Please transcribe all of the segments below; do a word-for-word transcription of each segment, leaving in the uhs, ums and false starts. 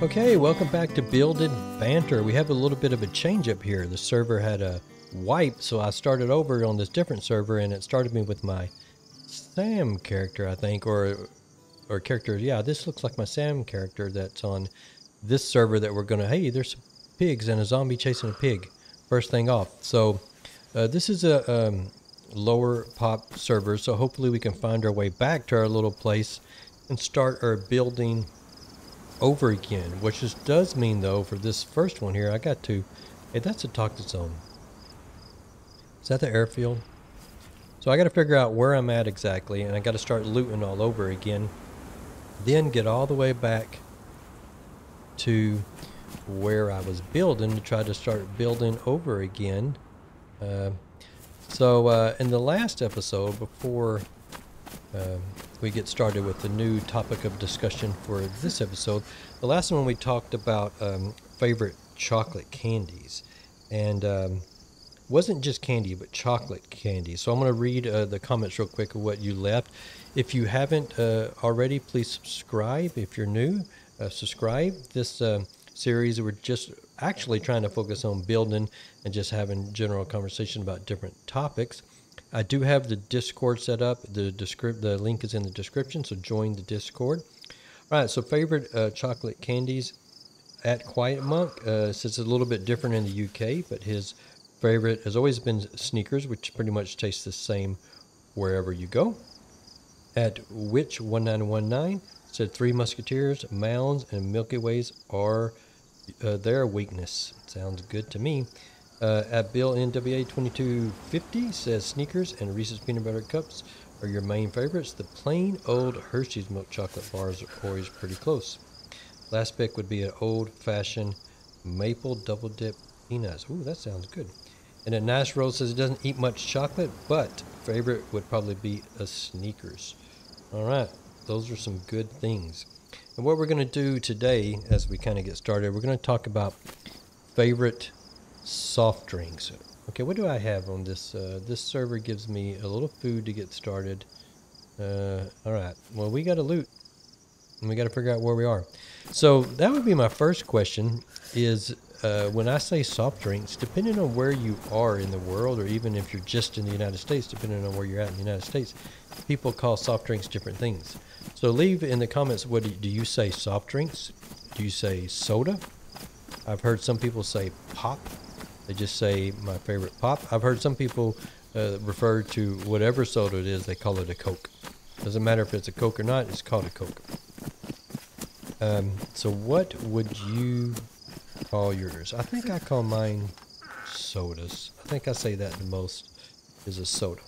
Okay, welcome back to Builded Banter. We have a little bit of a change up here. The server had a wipe, so I started over on this different server, and it started me with my Sam character, I think, or or character. Yeah, this looks like my Sam character that's on this server that we're going to... Hey, there's some pigs and a zombie chasing a pig. First thing off. So uh, this is a um, lower pop server, so hopefully we can find our way back to our little place and start our building over again, which is, does mean though for this first one here I got to... hey, that's a toxic zone. Is that the airfield? So I got to figure out where I'm at exactly, and I got to start looting all over again, then get all the way back to where I was building to try to start building over again. Uh, so uh, in the last episode, before uh, we get started with the new topic of discussion for this episode, the last one we talked about um, favorite chocolate candies, and um, wasn't just candy but chocolate candy. So I'm going to read uh, the comments real quick of what you left. If you haven't uh, already, please subscribe. If you're new, uh, subscribe. This uh, series we're just actually trying to focus on building and just having general conversation about different topics. I do have the Discord set up. The descript, the link is in the description, so join the Discord. All right, so favorite uh, chocolate candies at Quiet Monk. Uh, so it's a little bit different in the U K, but his favorite has always been Sneakers, which pretty much tastes the same wherever you go. At Witch nineteen nineteen said Three Musketeers, Mounds, and Milky Ways are uh, their weakness. Sounds good to me. Uh, at Bill N W A twenty-two fifty says Sneakers and Reese's Peanut Butter Cups are your main favorites. The plain old Hershey's milk chocolate bars are always pretty close. Last pick would be an old-fashioned maple double dip peanuts. Ooh, that sounds good. And then Nash Rose says it doesn't eat much chocolate, but favorite would probably be a Sneakers. All right, those are some good things. And what we're going to do today, as we kind of get started, we're going to talk about favorite soft drinks. Okay, what do I have on this? Uh, this server gives me a little food to get started. Uh, all right, well, we got to loot, and we got to figure out where we are. So that would be my first question is, uh, when I say soft drinks, depending on where you are in the world, or even if you're just in the United States, depending on where you're at in the United States, people call soft drinks different things. So leave in the comments, what do you, do you say soft drinks? Do you say soda? I've heard some people say pop. They just say my favorite pop. I've heard some people uh, refer to whatever soda it is, they call it a Coke. Doesn't matter if it's a Coke or not, it's called a Coke. Um, so what would you call yours? I think I call mine sodas. I think I say that the most is a soda.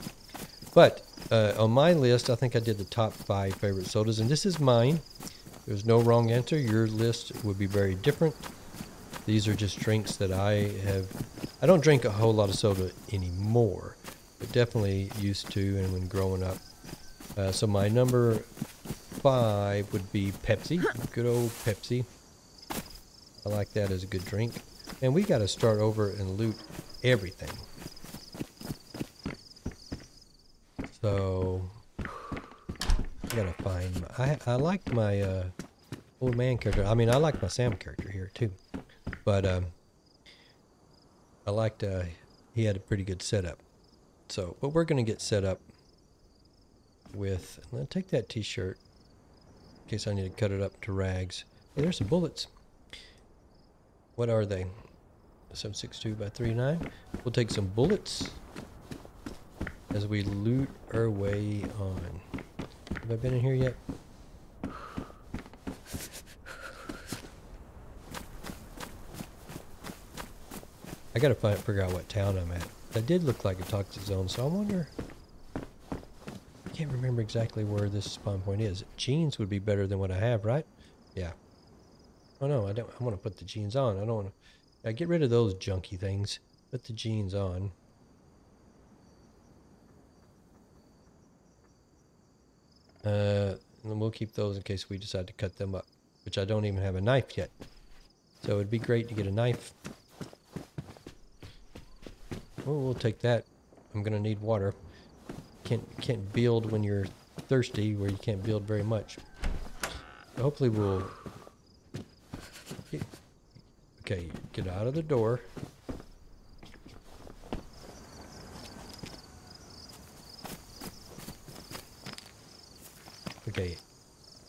But uh, on my list, I think I did the top five favorite sodas, and this is mine. There's no wrong answer. Your list would be very different. These are just drinks that I have... I don't drink a whole lot of soda anymore, but definitely used to and when growing up. Uh, so my number five would be Pepsi. Good old Pepsi. I like that as a good drink. And we got to start over and loot everything. So I got to find... My, I, I like my uh, old man character. I mean, I like my Sam character here too. But um, I liked, uh, he had a pretty good setup. So, but we're going to get set up with... I'm going to take that t-shirt in case I need to cut it up to rags. Hey, there's some bullets. What are they? seven six two by thirty-nine. We'll take some bullets as we loot our way on. Have I been in here yet? I gotta find, figure out what town I'm at. That did look like a toxic zone, so I wonder... I can't remember exactly where this spawn point is. Jeans would be better than what I have, right? Yeah. Oh no, I don't... I want to put the jeans on. I don't want to... I get rid of those junky things. Put the jeans on. Uh, and then we'll keep those in case we decide to cut them up, which I don't even have a knife yet. So it'd be great to get a knife. Well, we'll take that. I'm gonna need water. Can't can't build when you're thirsty, where you can't build very much. So hopefully we'll Keep... Okay, get out of the door. Okay,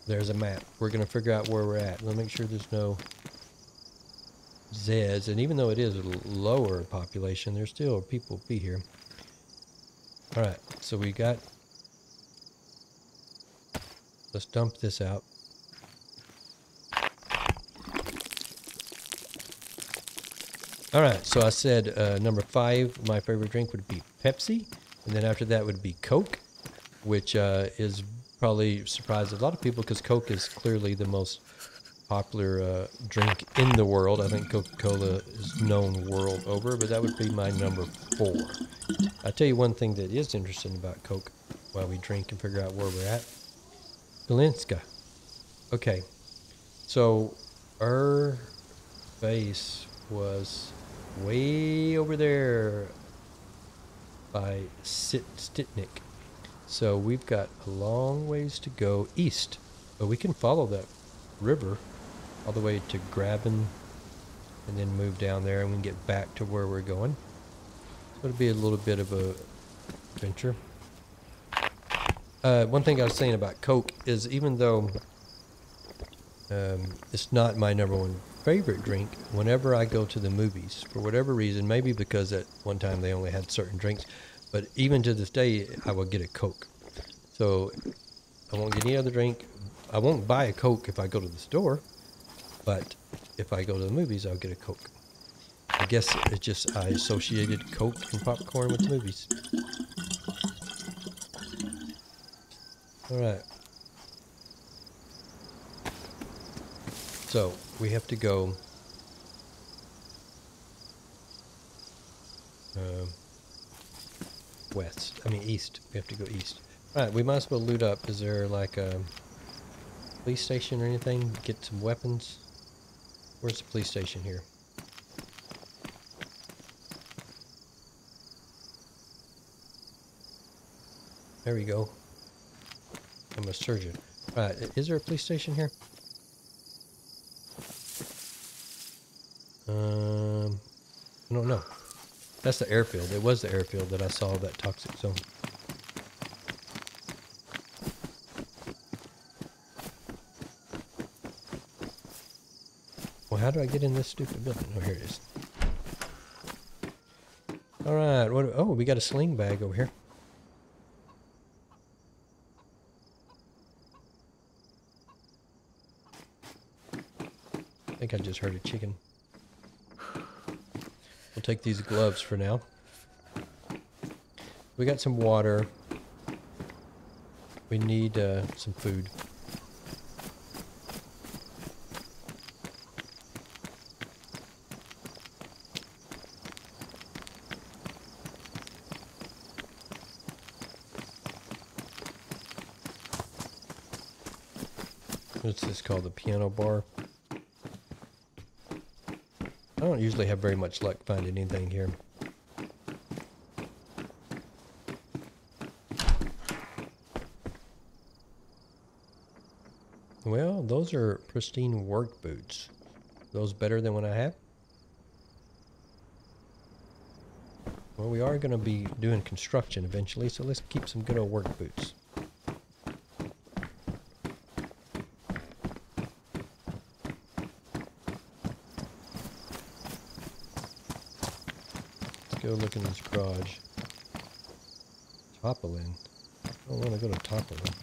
there's a map. We're going to figure out where we're at. We'll make sure there's no Zeds. And even though it is a lower population, there's still people be here. All right, so we got... Let's dump this out. All right, so I said uh, number five, my favorite drink would be Pepsi. And then after that would be Coke, which uh, is probably surprised a lot of people because Coke is clearly the most popular uh, drink in the world. I think Coca-Cola is known world over, but that would be my number four. I'll tell you one thing that is interesting about Coke while we drink and figure out where we're at. Kalinska. Okay, so our base was way over there by Stitnik. So we've got a long ways to go east, but we can follow that river all the way to Graven and then move down there and we can get back to where we're going. So it'll be a little bit of a adventure. Uh, one thing I was saying about Coke is even though um, it's not my number one favorite drink, whenever I go to the movies, for whatever reason, maybe because at one time they only had certain drinks, but even to this day, I will get a Coke. So I won't get any other drink. I won't buy a Coke if I go to the store, but if I go to the movies, I'll get a Coke. I guess it's just I associated Coke and popcorn with movies. All right. So we have to go. Uh, west. I mean east. We have to go east. All right. We might as well loot up. Is there like a police station or anything? Get some weapons. Where's the police station here? There we go. I'm a surgeon. All right, is there a police station here? Um, I don't know. That's the airfield. It was the airfield that I saw that toxic zone. Well, how do I get in this stupid building? Oh, here it is. All right. What, oh, we got a sling bag over here. I think I just heard a chicken. We'll take these gloves for now. We got some water. We need uh, some food. What's this called? The piano bar? I don't usually have very much luck finding anything here. Well, those are pristine work boots. Those better than what I have? Well, we are going to be doing construction eventually, so let's keep some good old work boots. Look in this garage. Topolin. I don't want to go to Topolin.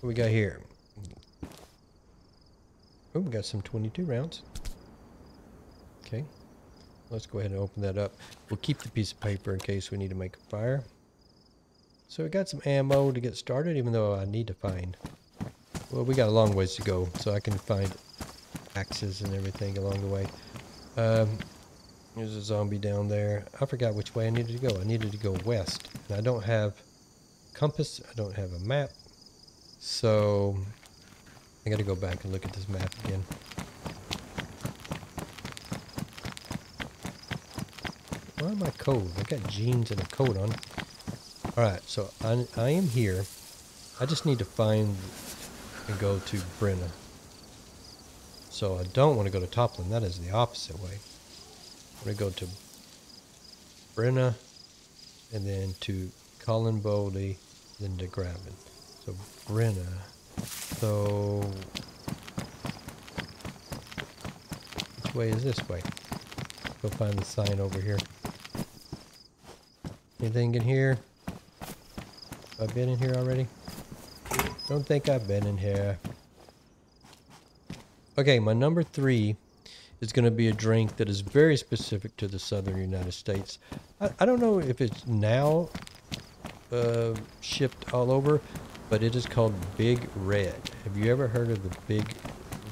What we got here? Oh, we got some twenty-two rounds. Okay. Let's go ahead and open that up. We'll keep the piece of paper in case we need to make a fire. So we got some ammo to get started, even though I need to find... Well, we got a long ways to go, so I can find axes and everything along the way. Um, there's a zombie down there. I forgot which way I needed to go. I needed to go west. And I don't have compass. I don't have a map. So I got to go back and look at this map again. Where are my coat? I got jeans and a coat on. Alright, so I, I am here. I just need to find and go to Brenna. So I don't want to go to Topolin. That is the opposite way. I'm going to go to Brenna and then to Colin Bowley, then to Graven. So Brenna. So which way is this way? Go find the sign over here. Anything in here? Have I been in here already? Don't think I've been in here. Okay, my number three is going to be a drink that is very specific to the southern United States. I, I don't know if it's now uh, shipped all over, but it is called Big Red. Have you ever heard of the Big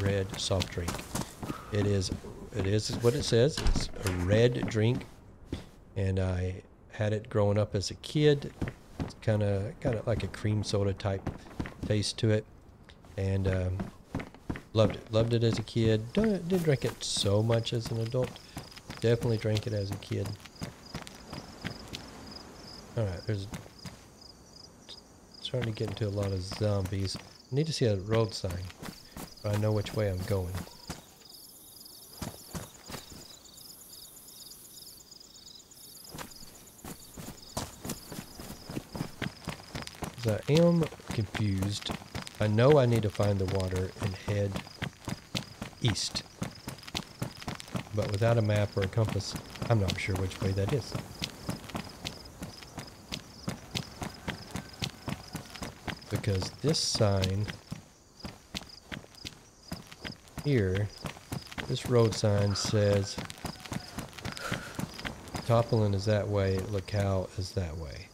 Red soft drink? It is, it is what it says. It's a red drink, and I had it growing up as a kid. It's kind of got like a cream soda type taste to it, and um, loved it. Loved it as a kid. Don't, didn't drink it so much as an adult. Definitely drank it as a kid. All right, there's starting to get into a lot of zombies. I need to see a road sign, so I know which way I'm going. I am confused. I know I need to find the water and head east. But without a map or a compass, I'm not sure which way that is. Because this sign here, this road sign says Topolin is that way, Lacal is that way.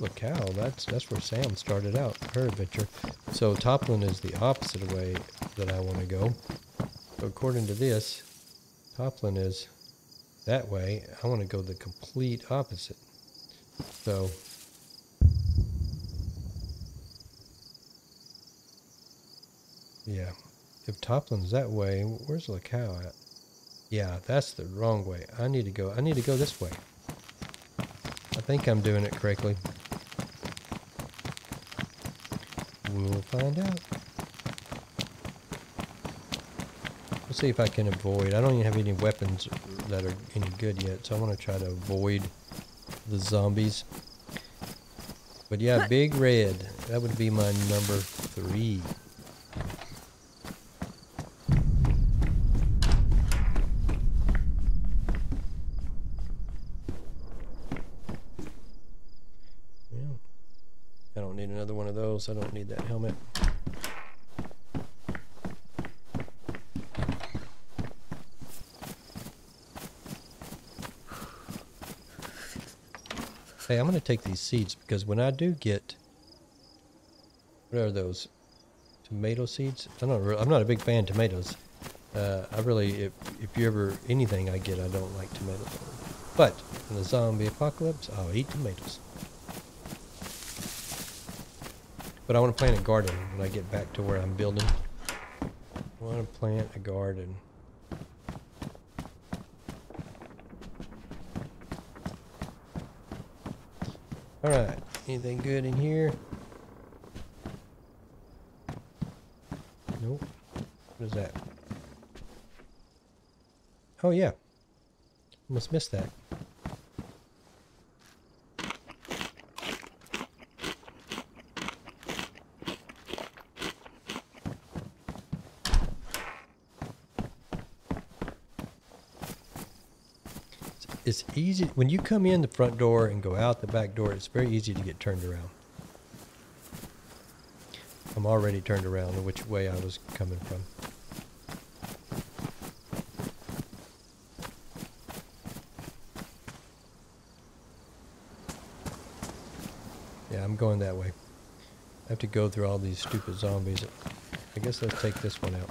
Lacal, that's that's where Sam started out her adventure. So Topolin is the opposite way that I want to go. So according to this, Topolin is that way. I want to go the complete opposite. So yeah, if Topolin's that way, where's Lacal at? Yeah, that's the wrong way. I need to go. I need to go this way. I think I'm doing it correctly. We'll find out. Let's see if I can avoid. I don't even have any weapons that are any good yet, so I want to try to avoid the zombies. But yeah, Big Red. That would be my number three. I don't need that helmet. Hey, I'm going to take these seeds because when I do get, what are those? Tomato seeds? I don't really, I'm not a big fan of tomatoes. Uh, I really, if, if you ever, anything I get, I don't like tomatoes. But in the zombie apocalypse, I'll eat tomatoes. But I want to plant a garden when I get back to where I'm building. I want to plant a garden. Alright, anything good in here? Nope. What is that? Oh yeah. Almost missed that. It's easy when you come in the front door and go out the back door. It's very easy to get turned around. I'm already turned around in which way I was coming from. Yeah, I'm going that way. I have to go through all these stupid zombies. I guess let's take this one out.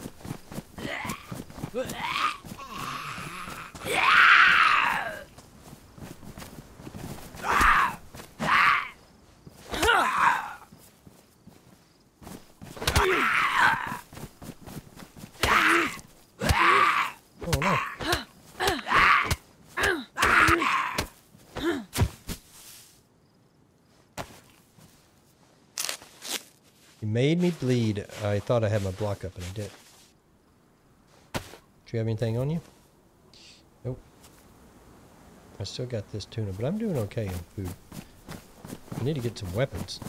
made me bleed. I thought I had my block up and I did. Do you have anything on you? Nope. I still got this tuna, but I'm doing okay in food. I need to get some weapons.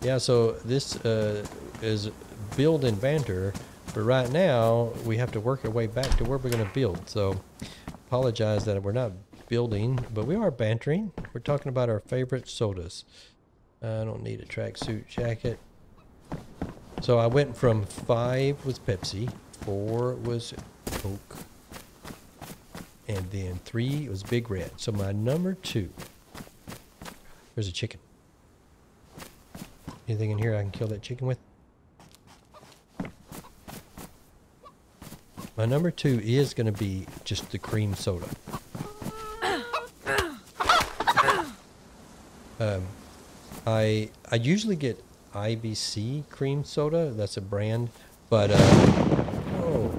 Yeah, so this uh, is build and banter, but right now we have to work our way back to where we're going to build. So apologize that we're not building, but we are bantering. We're talking about our favorite sodas. I don't need a tracksuit jacket. So I went from five was Pepsi, four was Coke, and then three was Big Red. So my number two, there's a chicken. Anything in here I can kill that chicken with? My number two is going to be just the cream soda. Um, I I usually get I B C cream soda. That's a brand. But, uh, oh,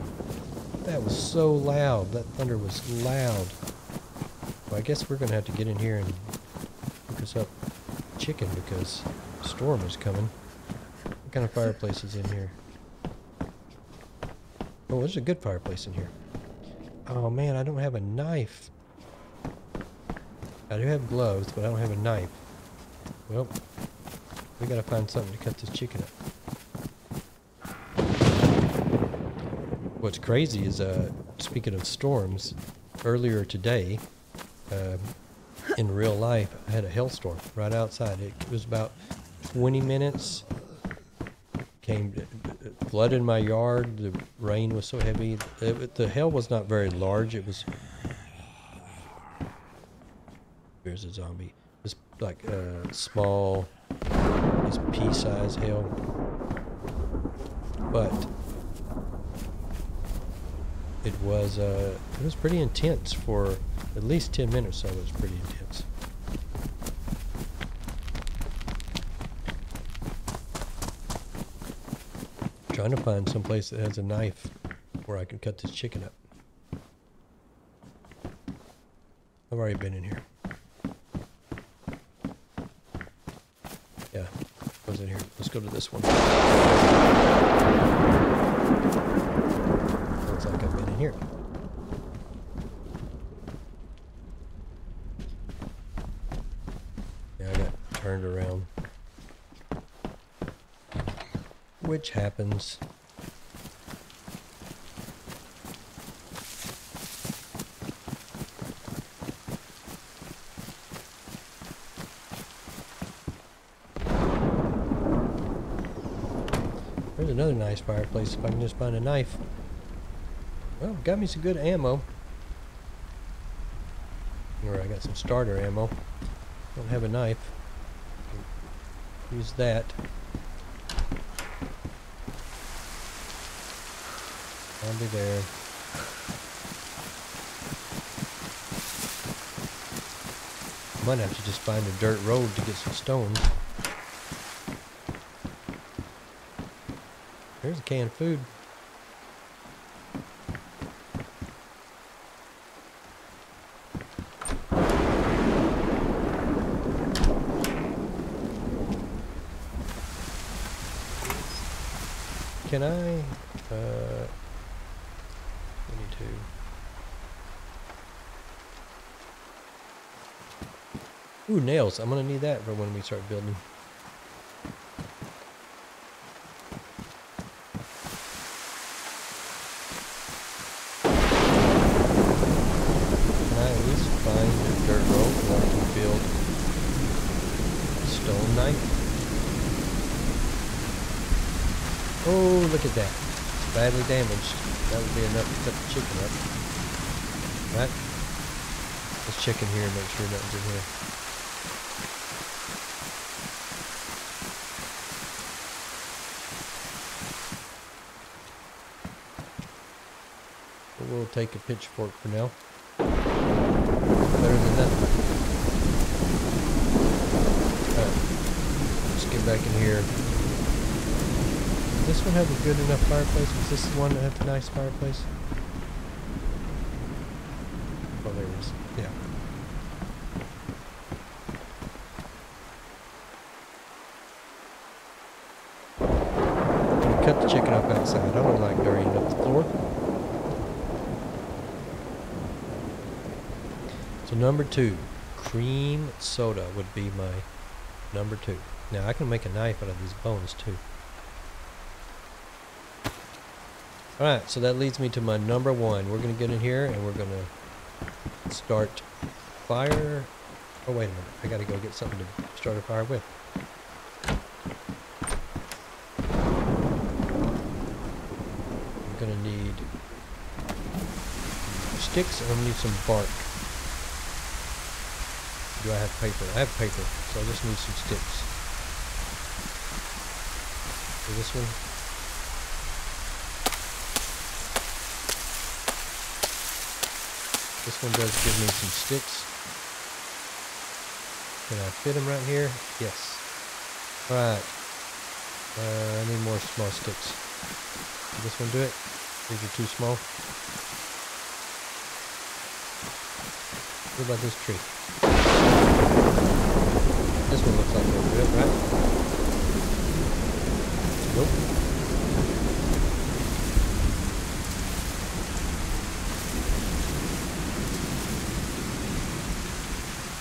that was so loud. That thunder was loud. Well, I guess we're going to have to get in here and hook us up chicken because... storm is coming. What kind of fireplace is in here? Oh, there's a good fireplace in here. Oh man, I don't have a knife. I do have gloves, but I don't have a knife. Well, we gotta find something to cut this chicken up. What's crazy is, uh, speaking of storms, earlier today, uh, in real life, I had a hailstorm right outside. It was about twenty minutes, came flooded my yard. The rain was so heavy. It, the hail was not very large. It was, here's a zombie. It was like a small, it's pea-sized hail. But it was uh, it was pretty intense for at least ten minutes. So it was pretty intense. Trying to find some place that has a knife where I can cut this chicken up. I've already been in here. Yeah, I was in here. Let's go to this one. Looks like I've been in here. Yeah, I got turned around. Which happens. There's another nice fireplace if I can just find a knife. Well, got me some good ammo. Or I got some starter ammo. Don't have a knife. Use that. I'll be there. Might have to just find a dirt road to get some stones. There's a canned food. Can I? Uh, Ooh, nails. I'm going to need that for when we start building. Can I at least find a dirt road where I can build a stone knife? Oh, look at that. It's badly damaged. That would be enough to cut the chicken up. All right. Let's check in here and make sure nothing's in here. We'll take a pitchfork for now. Better than nothing. Alright. Let's get back in here. Does this one have a good enough fireplace? Does this one have a nice fireplace? Oh, there it is. Yeah. cut the chicken up outside. I don't like dirtying up the floor. So number two, cream soda would be my number two. Now I can make a knife out of these bones too. Alright, so that leads me to my number one. We're gonna get in here and we're gonna start fire. Oh wait a minute, I gotta go get something to start a fire with. I'm gonna need sticks and I'm gonna need some bark. Do I have paper? I have paper, so I just need some sticks. For this one. This one does give me some sticks. Can I fit them right here? Yes. Alright. Uh, I need more small sticks. Can this one do it? These are too small. What about this tree? This one looks like it'll do it, right? Nope.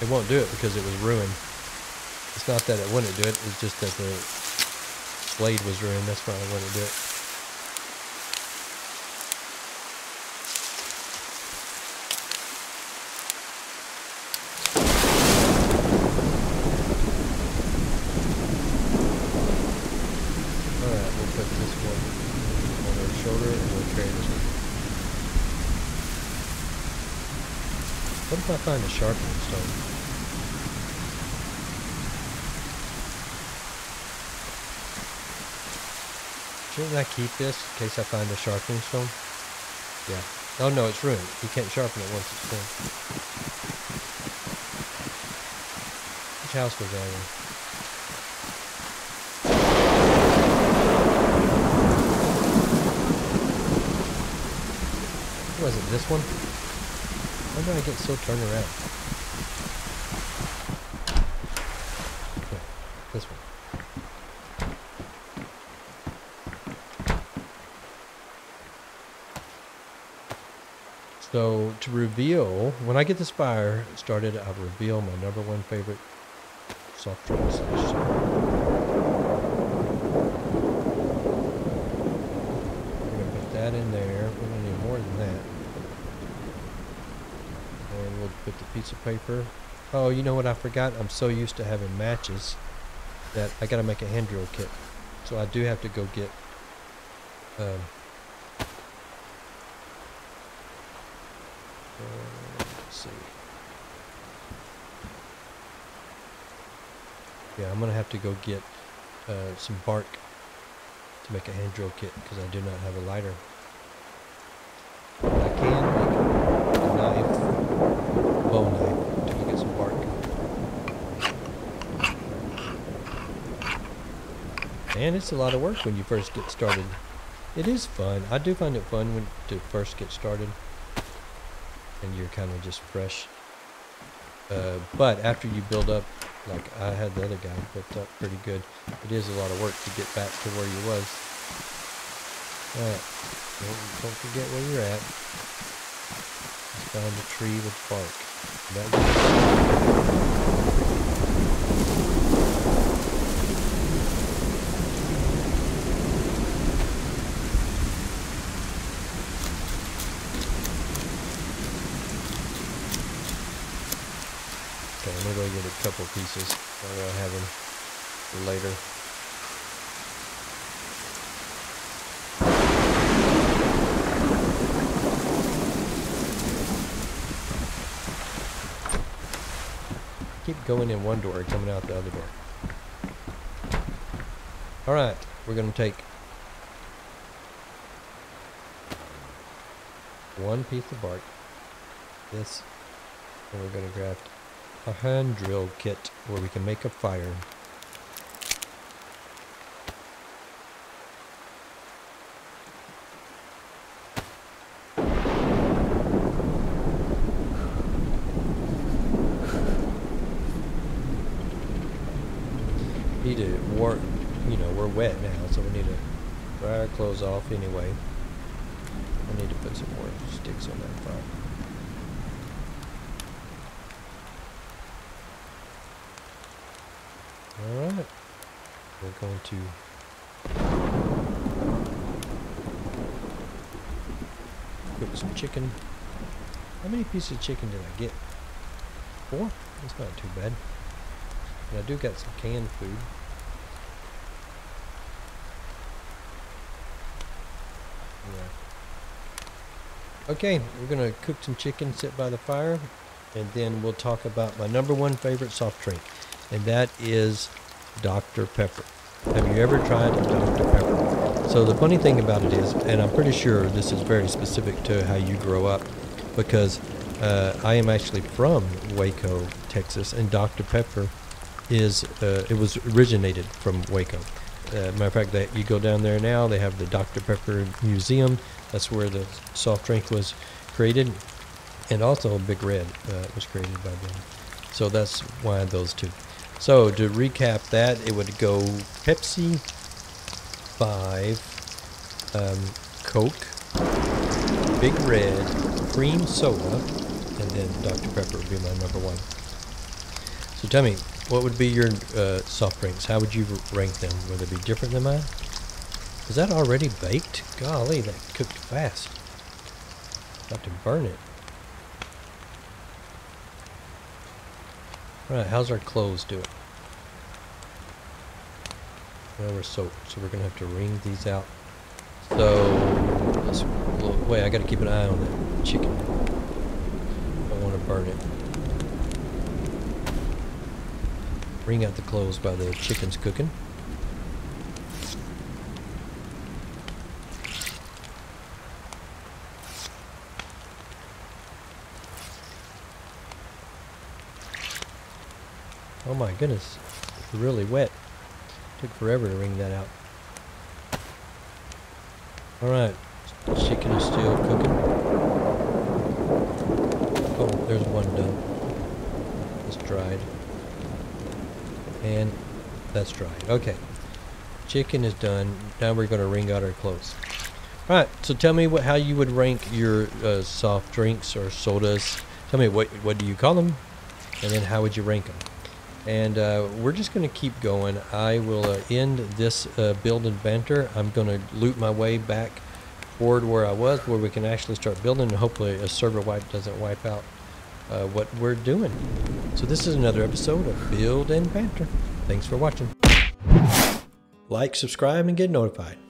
It won't do it because it was ruined. It's not that it wouldn't do it, it's just that the blade was ruined, that's why it wouldn't do it. Alright, we'll put this one on our shoulder and we'll carry this one. What if I find a sharpening stone? Shouldn't I keep this in case I find a sharpening stone? Yeah. Oh no, it's ruined. You can't sharpen it once it's done. Which house was I in? Was it this one? Why do I get so turned around? Okay, this one. So to reveal, when I get this fire started, I'll reveal my number one favorite soft drink slash soda. We're gonna put that in there. We're gonna need more than that. And we'll put the piece of paper. Oh, you know what I forgot? I'm so used to having matches that I gotta make a hand drill kit. So I do have to go get. Um, Yeah, I'm going to have to go get uh, some bark to make a hand drill kit because I do not have a lighter. But I can make a knife, a bow knife, to go get some bark. And it's a lot of work when you first get started. It is fun. I do find it fun when to first get started and you're kind of just fresh. Uh, but after you build up, like I had the other guy hooked up pretty good. It is a lot of work to get back to where you was. Alright, don't, don't forget where you're at. Let's find a tree with bark. That get a couple pieces that I'll have them for later. I keep going in one door and coming out the other door. Alright, we're going to take one piece of bark, this, and we're going to graft a hand drill kit where we can make a fire. Need to work, you know, we're wet now, so we need a Dry our clothes off anyway. I need to put some more sticks on that fire. Alright, we're going to cook some chicken. How many pieces of chicken did I get? Four? That's not too bad. And I do got some canned food. Yeah. Okay, we're gonna cook some chicken, sit by the fire, and then we'll talk about my number one favorite soft drink. And that is Doctor Pepper. Have you ever tried a Doctor Pepper? So the funny thing about it is, and I'm pretty sure this is very specific to how you grow up, because uh, I am actually from Waco, Texas, and Doctor Pepper is, uh, it was originated from Waco. Uh, matter of fact, that you go down there now, they have the Doctor Pepper Museum. That's where the soft drink was created. And also Big Red uh, was created by them. So that's why those two. So to recap that, it would go Pepsi, five, um, Coke, Big Red, cream soda, and then Doctor Pepper would be my number one. So tell me, what would be your uh, soft drinks? How would you rank them? Would they be different than mine? Is that already baked? Golly, that cooked fast. About to burn it. Alright, how's our clothes doing? Now we're soaked, so we're gonna have to wring these out. So, let's look. Wait, I gotta keep an eye on that chicken. I don't wanna burn it. Wring out the clothes while the chicken's cooking. Oh my goodness, it's really wet. Took forever to wring that out. Alright, chicken is still cooking. Oh, there's one done. It's dried. And that's dried. Okay, chicken is done. Now we're going to wring out our clothes. Alright, so tell me what, how you would rank your uh, soft drinks or sodas. Tell me, what, what do you call them? And then how would you rank them? And uh, we're just going to keep going. I will uh, end this uh, build and banter. I'm going to loop my way back forward where I was, where we can actually start building, and hopefully a server wipe doesn't wipe out uh, what we're doing. So this is another episode of Build and Banter. Thanks for watching. Like, subscribe, and get notified.